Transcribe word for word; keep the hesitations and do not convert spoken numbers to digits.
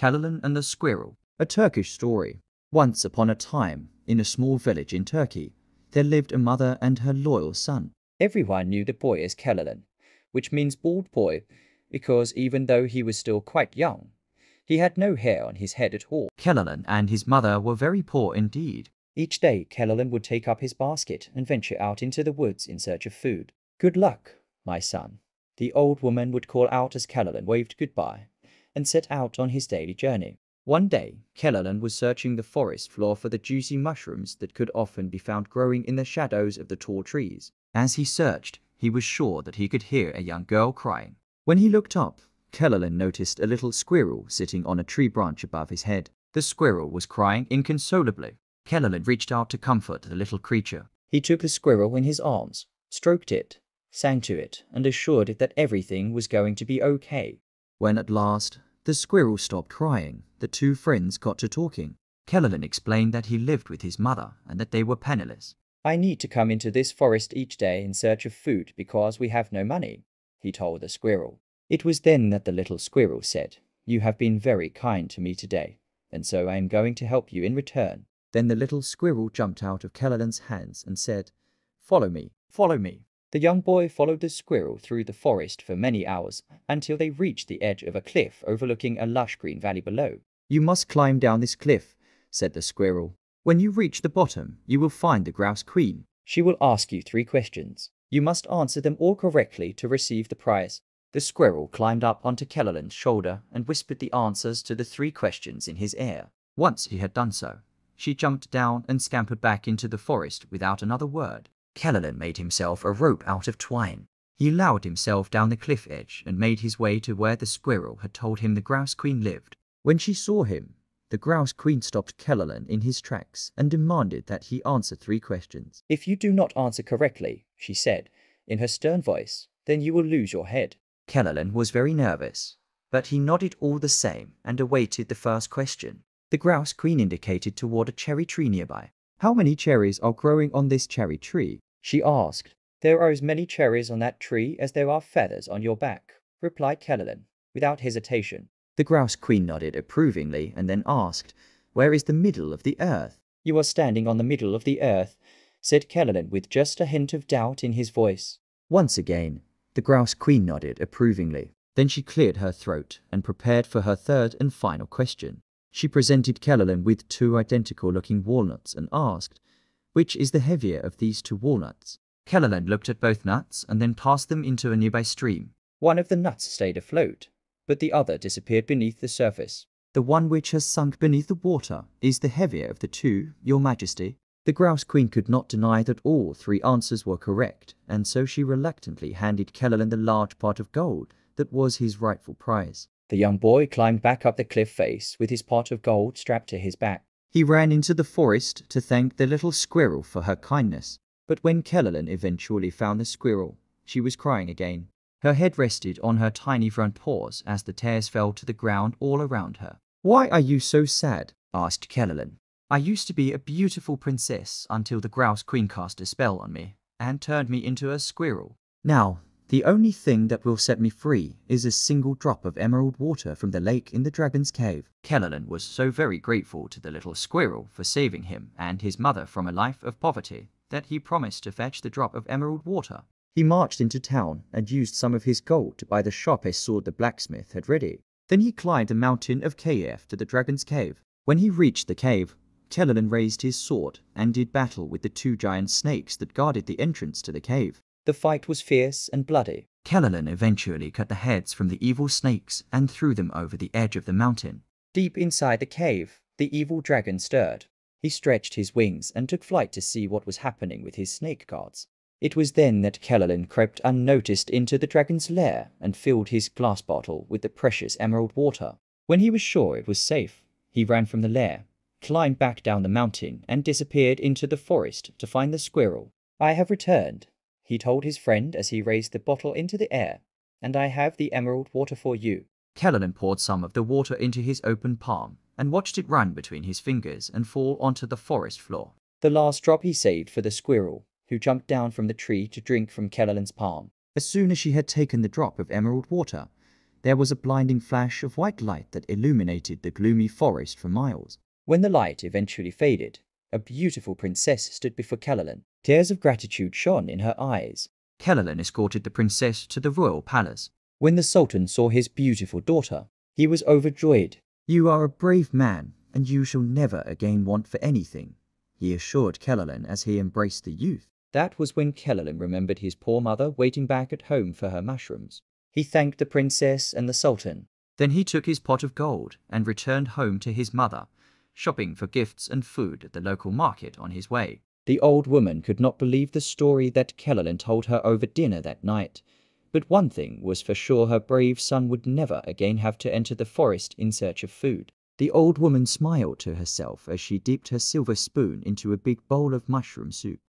Keloğlan and the Squirrel, a Turkish story. Once upon a time, in a small village in Turkey, there lived a mother and her loyal son. Everyone knew the boy as Keloğlan, which means bald boy, because even though he was still quite young, he had no hair on his head at all. Keloğlan and his mother were very poor indeed. Each day Keloğlan would take up his basket and venture out into the woods in search of food. "Good luck, my son," the old woman would call out as Keloğlan waved goodbye and set out on his daily journey. One day, Keloğlan was searching the forest floor for the juicy mushrooms that could often be found growing in the shadows of the tall trees. As he searched, he was sure that he could hear a young girl crying. When he looked up, Keloğlan noticed a little squirrel sitting on a tree branch above his head. The squirrel was crying inconsolably. Keloğlan reached out to comfort the little creature. He took the squirrel in his arms, stroked it, sang to it, and assured it that everything was going to be okay. When at last the squirrel stopped crying, the two friends got to talking. Keloğlan explained that he lived with his mother and that they were penniless. "I need to come into this forest each day in search of food because we have no money," he told the squirrel. It was then that the little squirrel said, "You have been very kind to me today, and so I am going to help you in return." Then the little squirrel jumped out of Keloğlan's hands and said, "Follow me, follow me." The young boy followed the squirrel through the forest for many hours until they reached the edge of a cliff overlooking a lush green valley below. "You must climb down this cliff," said the squirrel. "When you reach the bottom, you will find the Grouse Queen. She will ask you three questions. You must answer them all correctly to receive the prize." The squirrel climbed up onto Keloğlan's shoulder and whispered the answers to the three questions in his ear. Once he had done so, she jumped down and scampered back into the forest without another word. Keloğlan made himself a rope out of twine. He lowered himself down the cliff edge and made his way to where the squirrel had told him the Grouse Queen lived. When she saw him, the Grouse Queen stopped Keloğlan in his tracks and demanded that he answer three questions. "If you do not answer correctly," she said, in her stern voice, "then you will lose your head." Keloğlan was very nervous, but he nodded all the same and awaited the first question. The Grouse Queen indicated toward a cherry tree nearby. "How many cherries are growing on this cherry tree?" she asked. "There are as many cherries on that tree as there are feathers on your back," replied Keloğlan, without hesitation. The Grouse Queen nodded approvingly and then asked, "Where is the middle of the earth?" "You are standing on the middle of the earth," said Keloğlan with just a hint of doubt in his voice. Once again, the Grouse Queen nodded approvingly. Then she cleared her throat and prepared for her third and final question. She presented Keloğlan with two identical-looking walnuts and asked, "Which is the heavier of these two walnuts?" Keloğlan looked at both nuts and then passed them into a nearby stream. One of the nuts stayed afloat, but the other disappeared beneath the surface. "The one which has sunk beneath the water is the heavier of the two, Your Majesty." The Grouse Queen could not deny that all three answers were correct, and so she reluctantly handed Keloğlan the large pot of gold that was his rightful prize. The young boy climbed back up the cliff face with his pot of gold strapped to his back. He ran into the forest to thank the little squirrel for her kindness. But when Keloğlan eventually found the squirrel, she was crying again. Her head rested on her tiny front paws as the tears fell to the ground all around her. "Why are you so sad?" asked Keloğlan. "I used to be a beautiful princess until the Grouse Queen cast a spell on me and turned me into a squirrel. Now, the only thing that will set me free is a single drop of emerald water from the lake in the dragon's cave." Keloğlan was so very grateful to the little squirrel for saving him and his mother from a life of poverty that he promised to fetch the drop of emerald water. He marched into town and used some of his gold to buy the sharpest sword the blacksmith had ready. Then he climbed the mountain of Kaf to the dragon's cave. When he reached the cave, Keloğlan raised his sword and did battle with the two giant snakes that guarded the entrance to the cave. The fight was fierce and bloody. Keloğlan eventually cut the heads from the evil snakes and threw them over the edge of the mountain. Deep inside the cave, the evil dragon stirred. He stretched his wings and took flight to see what was happening with his snake guards. It was then that Keloğlan crept unnoticed into the dragon's lair and filled his glass bottle with the precious emerald water. When he was sure it was safe, he ran from the lair, climbed back down the mountain and disappeared into the forest to find the squirrel. "I have returned," he told his friend as he raised the bottle into the air, "and I have the emerald water for you." Keloğlan poured some of the water into his open palm and watched it run between his fingers and fall onto the forest floor. The last drop he saved for the squirrel, who jumped down from the tree to drink from Keloğlan's palm. As soon as she had taken the drop of emerald water, there was a blinding flash of white light that illuminated the gloomy forest for miles. When the light eventually faded, a beautiful princess stood before Keloğlan. Tears of gratitude shone in her eyes. Keloğlan escorted the princess to the royal palace. When the Sultan saw his beautiful daughter, he was overjoyed. "You are a brave man, and you shall never again want for anything," he assured Keloğlan as he embraced the youth. That was when Keloğlan remembered his poor mother waiting back at home for her mushrooms. He thanked the princess and the Sultan. Then he took his pot of gold and returned home to his mother, shopping for gifts and food at the local market on his way. The old woman could not believe the story that Keloğlan told her over dinner that night, but one thing was for sure: her brave son would never again have to enter the forest in search of food. The old woman smiled to herself as she dipped her silver spoon into a big bowl of mushroom soup.